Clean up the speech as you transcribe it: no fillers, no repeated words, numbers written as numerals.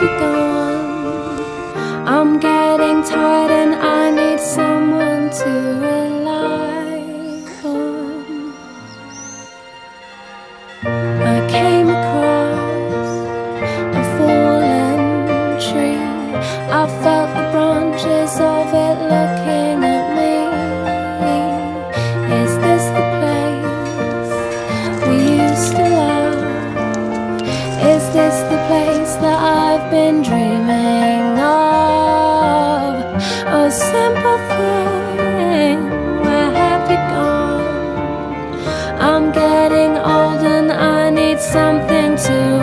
coffee gone. I'm getting tired and I need someone to rely on. I came across a fallen tree. I felt the branches of it looking at me. Is this the place we used to love? Is this the place that I've been dreaming of? A simple thing, where have you gone? I'm getting old and I need something to